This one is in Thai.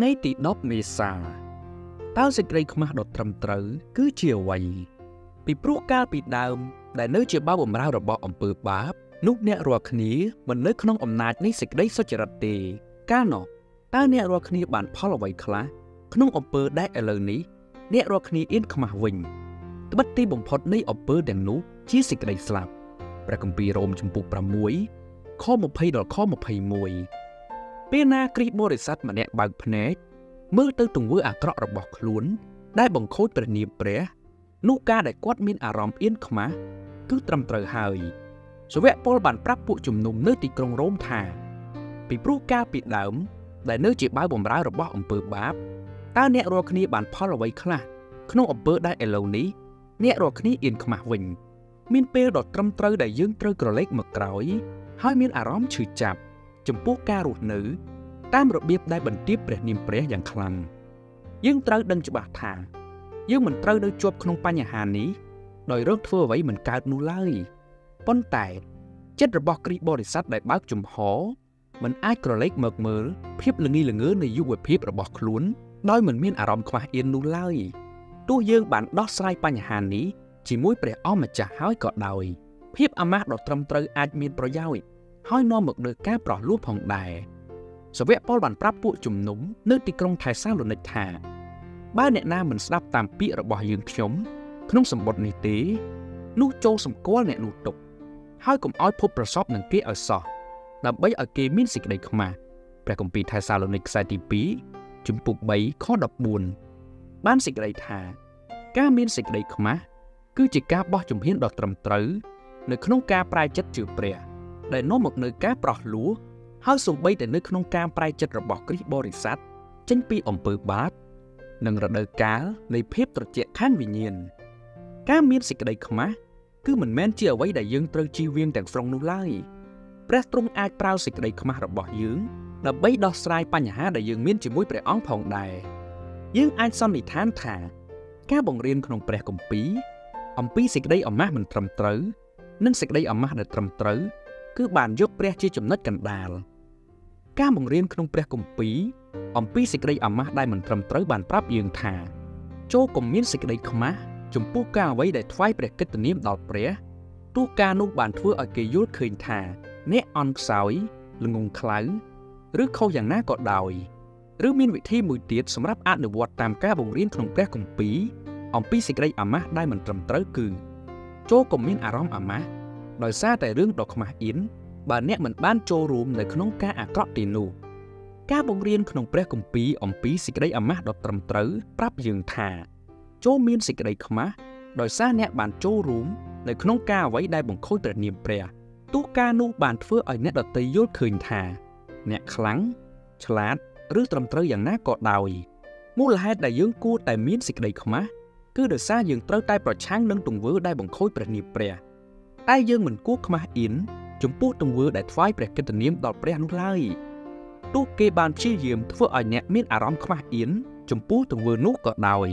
ในติดเมษาเต้าสิเกรงมาดดทำเต๋อคือเฉียววัยปีปลุกกาปีดาวได้เนื้อเจียบ้าอมราระบอบอมเปิดบาบนุกเนรัวคณีมันเนื้อขนมอมนาจในสิกได้สจรตีก้าหนอเต้าเนรัวคณีบานพ่อละไว้คละขนมอมเปิดได้อะไรนี้เนรัวคณีอินขมาวิงบัตตีบ่มพอดในอมเปิดแดงนุชี้สิกได้สลับประกำปีโรมจมปุกประมวยข้อมภัยดอกข้อมภัยมวยเปนากรีบริษัทมาแนบบางพเนจเมื่อตื่นตุงเวออากระระบอกล้วนได้บังโคตรเนียบเปรี้ยนุกาได้กวาดมินอารมณ์เอียนขมาคือตรำเตอหายสวะปอลบันปรับปุจุมนุมเนื้อติกรงโรมทาปีปลูกกาปีดาวได้เนื้อจีบ้าบ่มร้ายระบอกอมเปิดบาบตาเนรอคณีบานพ่อละไว้คละขนมอมเปิดได้เอลนี้เนรอคณีเอียนขมาวิงมินเปรดตรำเตอได้ยื่นเตอกระเล็กมะกร้อยให้มินอารมณ์ชื่อจับจมพูกการุดหนือตามระเบียบได้บันทึกเปรียนิมเปรียอย่างคลังยิ่งเตอดังจะบาดทางยิ่งเหมือนเตอได้จบขนมปัญญาหานี้โดยเริ่มเท่าไว้เหมือนการนูไล่ป้อนแต่เจ็ดระบอกรีบริษัทได้บ้าจุ่มหอมันไอ้กระเล็กเมือกมือเพียบหรืองี้หรือเงื้อในยุบเพียบระบอกล้วนน้อยเหมือนมินอารมณ์ความเอียนนูไล่ตัวยิ่งบันดอสไลปัญญาหานี้จีมุ้ยเปรียอ้อมมาจากห้อยเกาะดอยเพียบอามาดอกตรำเตออาจมีประย่อยห้อยนอมหมึกเดือก้าปลอดรูปผ่องใดสเวปปอลบันปรับปุจุ่มหนุ่มนึกติกรงไทยสร้างหลุดในถาบ้านเนนาเหมือนสลับตามปีระบอยยืนชมขนมสมบทในตีนูโจสมก้อนเนนูตกห้อยกลมอ้อยพบประสอบหนึ่งเกอสอดำใบเอาเกมินสิกได้เข้ามาแปลกลมปีไทยสร้างหลุดในสายตีปีจุ่มปุกใบข้อดับบุญบ้านสิกได้ถาก้ามินสิกได้เข้ามาคือจิก้าบ่จุ่มเฮียนดอกตรำเต๋อในขนมกาปลายจัดจืดเปรียได้น้อมหมกเนื้อแก่ปลอกลัวห้าส่งใบแต่เนื้อขนมกาปลายจัดระบอกกริบบริษัทเช่นปีอมเปิดบาทนังระเดือกาในเพบตระเจียข้างวิญญาณกาเมียนสิกได้ขมะคือเหมือนแม่นเจียไว้ได้ยืงเตอจีเวียงแต่งทรงนุไลแปรตรงอาจเปล่าสิกได้ขมะระบอกยืงดับใบดอสไลปัญหาได้ยืงเมียนจีมุ้ยเปรอ้องผ่องใดยืงอาจซ่อนในท่านถาแก่บ่งเรียนขนมแปรกลมปีอมปีสิกได้อมมาเหมือนตรำเต๋อนั่นสิกได้อมมาได้ตรำเต๋อคือบานยกเปรี้ยชี้จมนัดกันดาลก้าบงเรียนขนมเปรี้ยกลมปีอมปีสิกได้อมมาได้เหมือนตรำเต๋อบานปราบยืงถาโจกลมมิ้นสิกได้ขมะจมปูก้าไว้ได้ทวายเปรี้ยกิตนิมดอดเปรี้ยตู้กานุบานทั่วอเกยุทธ์คืนถาเนออนสายลงงคล้ายหรือเข้าอย่างหน้ากอดดอยหรือมีวิธีมือเตียดสำหรับอ่านในวอดตามก้าบงเรียนขนมเปรี้ยกลมปีอมปีสิกได้อมมาได้เหมือนตรำเต๋อคือโจกลมมิ้นอารมณ์อมมาโดยซาแต่เรื่องดอกมาอินบานเนี้ยเหมือนบ้านโจรูมในขนมกาอากรตินูกาบงเรียนขนมเปรี้ยกลมปีอมปีสิกได้อามาดอกตรำเต๋อปรับยืงถาโจมีนสิกได้ขมะโดยซาเนี้ยบานโจรูมในขนมกาไว้ได้บ่งโคตรเนียมเปรี้ยตุกานูบานเฟื่อไอเนี้ยดอกตียศคืนถาเนี้ยคลังฉลาดหรือตรำเต๋ออย่างน่าเกาะดาวมูลเหตุได้ยืงกู้แต่มีนสิกได้ขมะคือโดยซายืงเต๋อใต้ปลอดช้างนึ่งตุงเวอได้บ่งโคตรเนียมเปรี้ยไอ้ยื่งเหมือนกู้ขมาอินจมพูดตรงเวอร์ได้ทวายเปรกเกตเนียมดอดเปรี้ยนุไลตู้เกบานชี้ยืมเพื่อไอเนี้ยมินอารมณ์ขมาอินจมพูดตรงเวอร์นุกกอดดอย